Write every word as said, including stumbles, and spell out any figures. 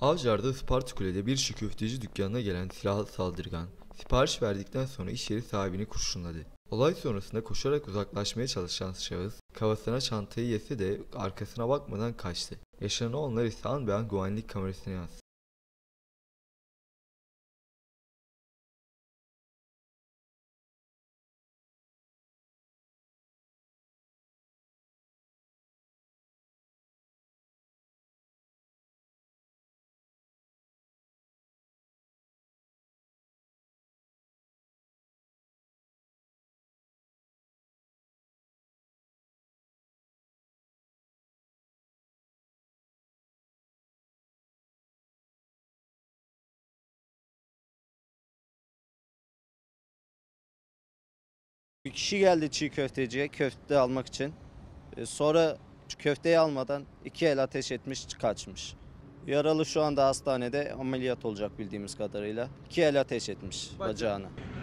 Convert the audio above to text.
Avcılar'da Ispartakule'de bir köfteci dükkanına gelen silahlı saldırgan, sipariş verdikten sonra iş yeri sahibini kurşunladı. Olay sonrasında koşarak uzaklaşmaya çalışan şahıs, kafasına çantayı yese de arkasına bakmadan kaçtı. Yaşananlar ise an be an güvenlik kamerasına yansıdı. Bir kişi geldi çiğ köfteciye köfte almak için. Sonra köfteyi almadan iki el ateş etmiş, kaçmış. Yaralı şu anda hastanede, ameliyat olacak bildiğimiz kadarıyla. İki el ateş etmiş bacağına.